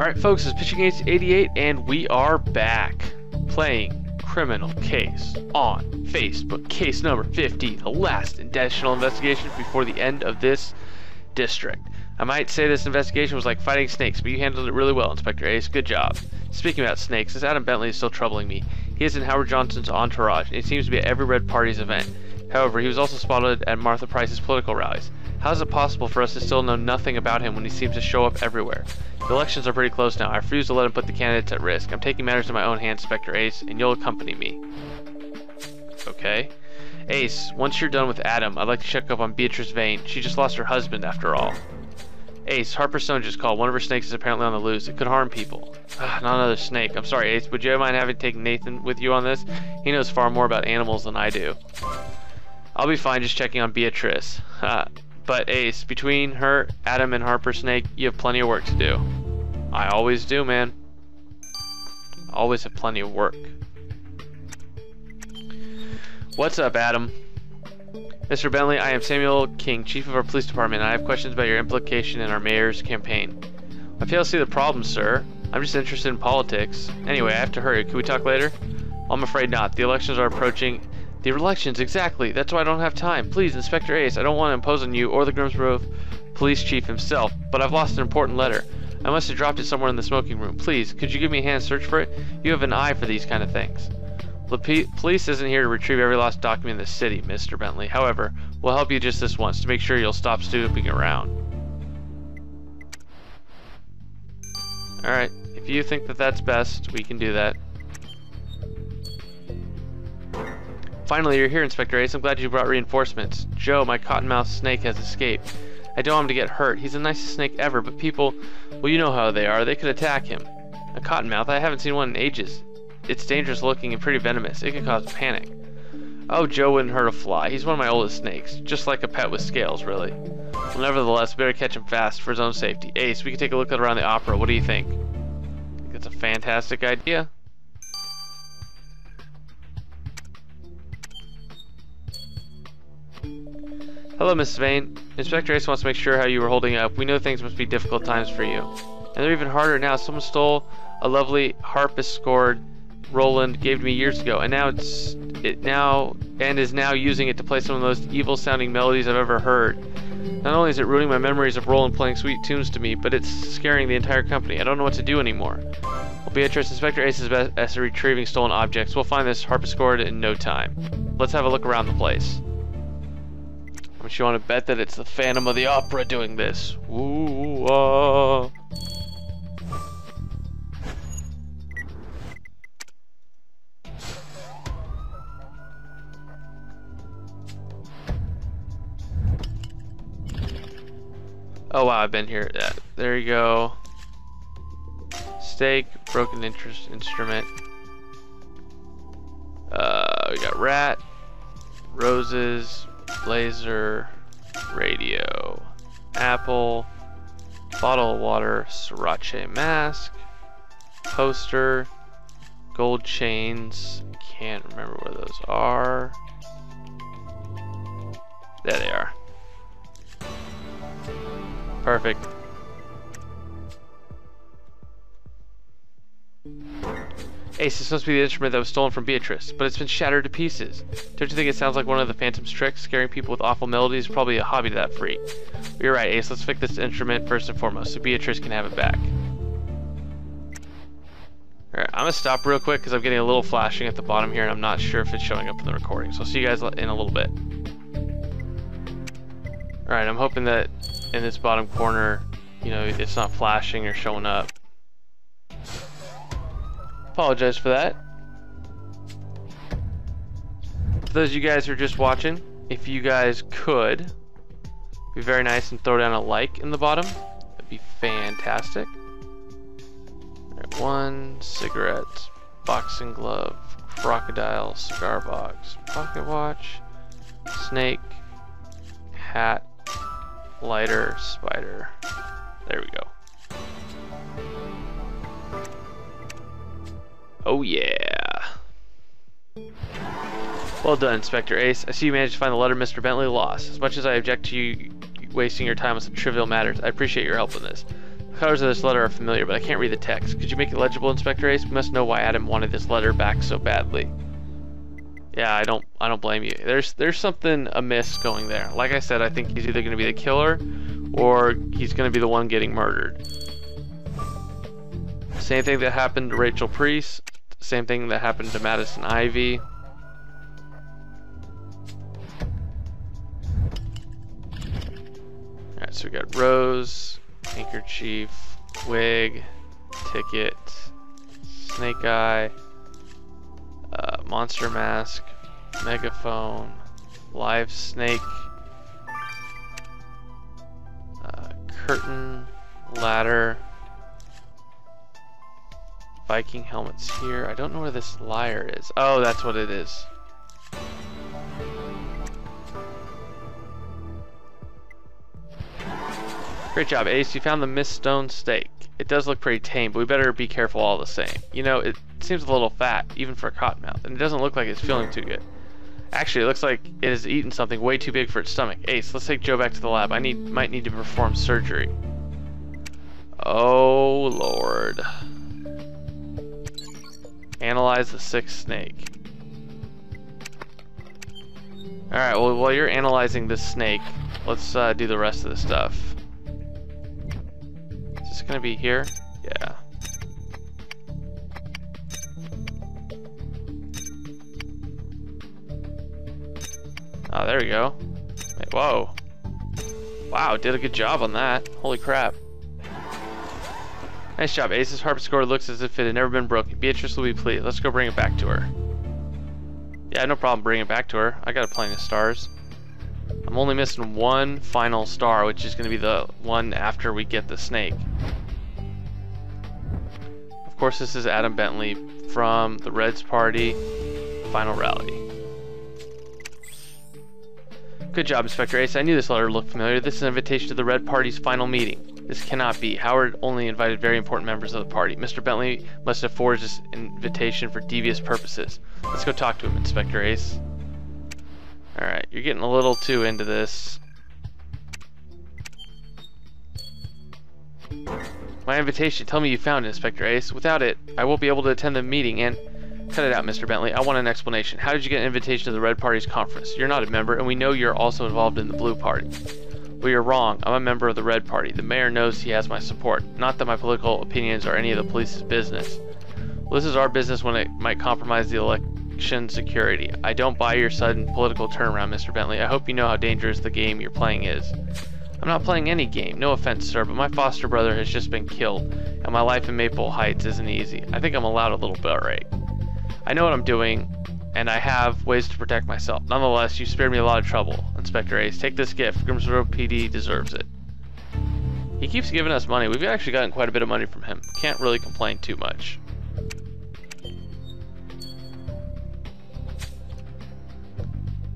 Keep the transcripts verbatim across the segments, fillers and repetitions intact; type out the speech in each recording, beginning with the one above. Alright folks, it's Pitching Ace eighty-eight and we are back playing Criminal Case on Facebook. Case number fifty, the last intentional investigation before the end of this district. I might say this investigation was like fighting snakes, but you handled it really well, Inspector Ace. Good job. Speaking about snakes, this Adam Bentley is still troubling me. He is in Howard Johnson's entourage, and he seems to be at every Red Party's event. However, he was also spotted at Martha Price's political rallies. How is it possible for us to still know nothing about him when he seems to show up everywhere? The elections are pretty close now. I refuse to let him put the candidates at risk. I'm taking matters in my own hands, Spectre Ace, and you'll accompany me. Okay. Ace, once you're done with Adam, I'd like to check up on Beatrice Vane. She just lost her husband, after all. Ace, Harper Stone just called. One of her snakes is apparently on the loose. It could harm people. Not another snake. I'm sorry, Ace. Would you mind having taken Nathan with you on this? He knows far more about animals than I do. I'll be fine just checking on Beatrice. But Ace, between her, Adam, and Harper Snake, you have plenty of work to do. I always do, man. Always have plenty of work. What's up, Adam? Mister Bentley, I am Samuel King, chief of our police department, and I have questions about your implication in our mayor's campaign. I fail to see the problem, sir. I'm just interested in politics. Anyway, I have to hurry. Can we talk later? I'm afraid not. The elections are approaching. The elections, exactly. That's why I don't have time. Please, Inspector Ace, I don't want to impose on you or the Grimsborough police chief himself, but I've lost an important letter. I must have dropped it somewhere in the smoking room. Please, could you give me a hand search for it? You have an eye for these kind of things. The police isn't here to retrieve every lost document in the city, Mister Bentley. However, we'll help you just this once to make sure you'll stop snooping around. Alright, if you think that that's best, we can do that. Finally, you're here, Inspector Ace. I'm glad you brought reinforcements. Joe, my cottonmouth snake, has escaped. I don't want him to get hurt. He's the nicest snake ever, but people, well, you know how they are. They could attack him. A cottonmouth? I haven't seen one in ages. It's dangerous looking and pretty venomous. It could cause panic. Oh, Joe wouldn't hurt a fly. He's one of my oldest snakes. Just like a pet with scales, really. Well, nevertheless, better catch him fast for his own safety. Ace, we can take a look around the opera. What do you think? That's a fantastic idea. Hello, Miss Vane. Inspector Ace wants to make sure how you were holding up. We know things must be difficult times for you. And they're even harder now. Someone stole a lovely Harvest Court Roland gave to me years ago, and now it's it now and is now using it to play some of the most evil sounding melodies I've ever heard. Not only is it ruining my memories of Roland playing sweet tunes to me, but it's scaring the entire company. I don't know what to do anymore. Well, Beatrice, Inspector Ace is best at retrieving stolen objects. We'll find this Harvest Court in no time. Let's have a look around the place. But you want to bet that it's the Phantom of the Opera doing this. Ooh, uh. Oh wow, I've been here. Uh, there you go. Steak, broken interest instrument. Uh, we got rat, roses. Laser, radio, apple, bottle of water, sriracha mask, poster, gold chains, can't remember where those are. There they are. Perfect. Ace, this must be the instrument that was stolen from Beatrice, but it's been shattered to pieces. Don't you think it sounds like one of the Phantom's tricks? Scaring people with awful melodies is probably a hobby to that freak. But you're right, Ace. Let's fix this instrument first and foremost, so Beatrice can have it back. Alright, I'm going to stop real quick because I'm getting a little flashing at the bottom here, and I'm not sure if it's showing up in the recording. So I'll see you guys in a little bit. Alright, I'm hoping that in this bottom corner, you know, it's not flashing or showing up. Apologize for that. For those of you guys who are just watching, if you guys could be very nice and throw down a like in the bottom, that'd be fantastic. All right, one, cigarettes, boxing glove, crocodile, cigar box, pocket watch, snake, hat, lighter, spider. There we go. Oh yeah. Well done, Inspector Ace. I see you managed to find the letter Mister Bentley lost. As much as I object to you wasting your time on some trivial matters, I appreciate your help in this. colors of this letter are familiar, but I can't read the text. Could you make it legible, Inspector Ace? We must know why Adam wanted this letter back so badly. Yeah, I don't I don't blame you. There's there's something amiss going there. Like I said, I think he's either going to be the killer or he's going to be the one getting murdered. Same thing that happened to Rachel Preece. Same thing that happened to Madison Ivy. Alright, so we got Rose, handkerchief, wig, ticket, snake eye, uh, monster mask, megaphone, live snake, uh, curtain, ladder, Viking helmets here. I don't know where this liar is. Oh, that's what it is. Great job, Ace. You found the missed stone stake. It does look pretty tame, but we better be careful all the same. You know, it seems a little fat, even for a cottonmouth, and it doesn't look like it's feeling too good. Actually, it looks like it has eaten something way too big for its stomach. Ace, let's take Joe back to the lab. I need, might need to perform surgery. Oh, Lord. Analyze the sixth snake. Alright, well, while you're analyzing this snake, let's uh, do the rest of the stuff. Gonna be here? Yeah. Oh, there we go. Wait, whoa. Wow, did a good job on that. Holy crap. Nice job, Ace's Harper score looks as if it had never been broken. Beatrice will be pleased. Let's go bring it back to her. Yeah, no problem bringing it back to her. I got a plenty of stars. I'm only missing one final star, which is gonna be the one after we get the snake. Of course, this is Adam Bentley from the Reds Party Final Rally. Good job, Inspector Ace. I knew this letter looked familiar. This is an invitation to the Red Party's final meeting. This cannot be. Howard only invited very important members of the party. Mister Bentley must have forged this invitation for devious purposes. Let's go talk to him, Inspector Ace. Alright, you're getting a little too into this. My invitation, tell me you found it, Inspector Ace. Without it, I won't be able to attend the meeting and... Cut it out, Mister Bentley. I want an explanation. How did you get an invitation to the Red Party's conference? You're not a member, and we know you're also involved in the Blue Party. Well, you're wrong. I'm a member of the Red Party. The mayor knows he has my support. Not that my political opinions are any of the police's business. Well, this is our business when it might compromise the election security. I don't buy your sudden political turnaround, Mister Bentley. I hope you know how dangerous the game you're playing is. I'm not playing any game, no offense, sir, but my foster brother has just been killed, and my life in Maple Heights isn't easy. I think I'm allowed a little break. I know what I'm doing, and I have ways to protect myself. Nonetheless, you spared me a lot of trouble, Inspector Ace. Take this gift. Grimsborough P D deserves it. He keeps giving us money. We've actually gotten quite a bit of money from him. Can't really complain too much.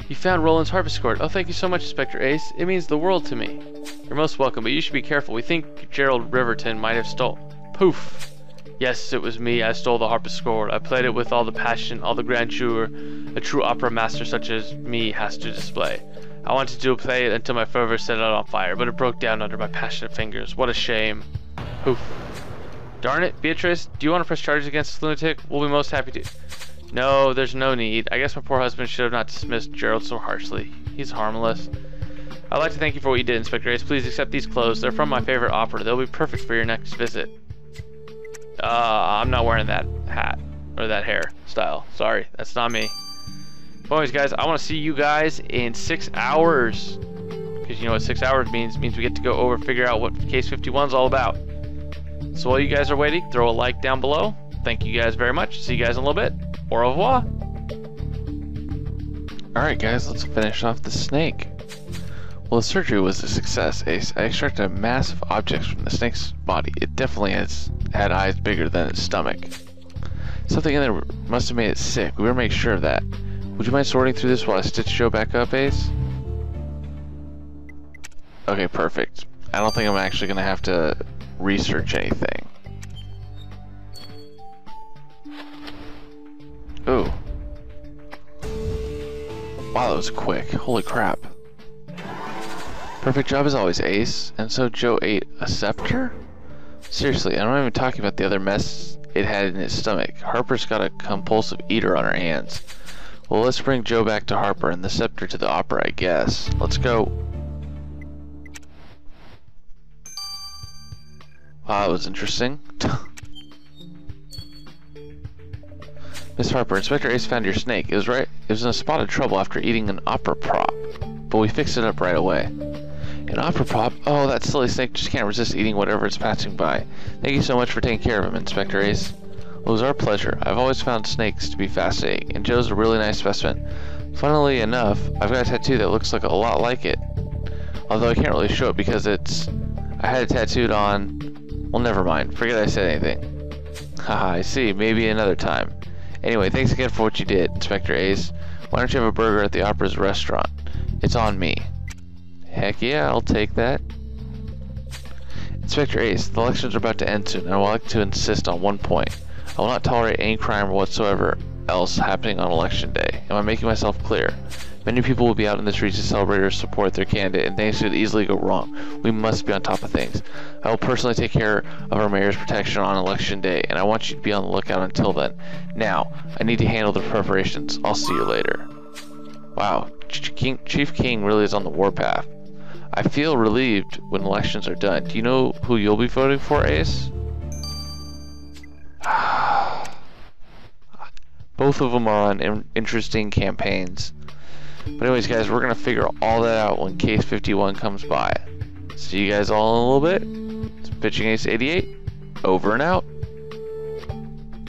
You found Roland's Harvest Court. Oh, thank you so much, Inspector Ace. It means the world to me. You're most welcome, but you should be careful. We think Gerald Riverton might have stole... Poof! Yes, it was me. I stole the Harper Stone. I played it with all the passion, all the grandeur a true opera master such as me has to display. I wanted to play it until my fervor set it on fire, but it broke down under my passionate fingers. What a shame. Poof. Darn it, Beatrice. Do you want to press charges against this lunatic? We'll be most happy to... No, there's no need. I guess my poor husband should have not dismissed Gerald so harshly. He's harmless. I'd like to thank you for what you did, Inspector Ace. Please accept these clothes. They're from my favorite opera. They'll be perfect for your next visit. Uh, I'm not wearing that hat. Or that hair style. Sorry, that's not me. But anyways, guys, I want to see you guys in six hours. Because you know what six hours means. It means we get to go over and figure out what Case fifty-one is all about. So while you guys are waiting, throw a like down below. Thank you guys very much. See you guys in a little bit. Au revoir. Alright guys, let's finish off the snake. Well, the surgery was a success, Ace. I extracted a mass of objects from the snake's body. It definitely has had eyes bigger than its stomach. Something in there must have made it sick. We better make sure of that. Would you mind sorting through this while I stitch Joe back up, Ace? Okay, perfect. I don't think I'm actually going to have to research anything. Ooh. Wow, that was quick. Holy crap. Perfect job as always, Ace. And so Joe ate a scepter? Seriously, I'm not even talking about the other mess it had in its stomach. Harper's got a compulsive eater on her hands. Well, let's bring Joe back to Harper and the scepter to the opera, I guess. Let's go. Wow, that was interesting. Miss Harper, Inspector Ace found your snake. It was right. It was in a spot of trouble after eating an opera prop, but we fixed it up right away. An opera prop? Oh, that silly snake just can't resist eating whatever it's passing by. Thank you so much for taking care of him, Inspector Ace. Well, it was our pleasure. I've always found snakes to be fascinating, and Joe's a really nice specimen. Funnily enough, I've got a tattoo that looks like a lot like it, although I can't really show it because it's... I had it tattooed on... Well, never mind. Forget I said anything. Haha, I see. Maybe another time. Anyway, thanks again for what you did, Inspector Ace. Why don't you have a burger at the Opera's restaurant? It's on me. Heck yeah, I'll take that. Inspector Ace, the elections are about to end soon, and I would like to insist on one point. I will not tolerate any crime whatsoever else happening on election day. Am I making myself clear? Many people will be out in the streets to celebrate or support their candidate, and things could easily go wrong. We must be on top of things. I will personally take care of our mayor's protection on election day, and I want you to be on the lookout until then. Now, I need to handle the preparations. I'll see you later. Wow, Chief King really is on the warpath. I feel relieved when elections are done. Do you know who you'll be voting for, Ace? Both of them are on interesting campaigns. But anyways, guys, we're going to figure all that out when Case fifty-one comes by. See you guys all in a little bit. It's Pitching Ace eighty-eight, over and out.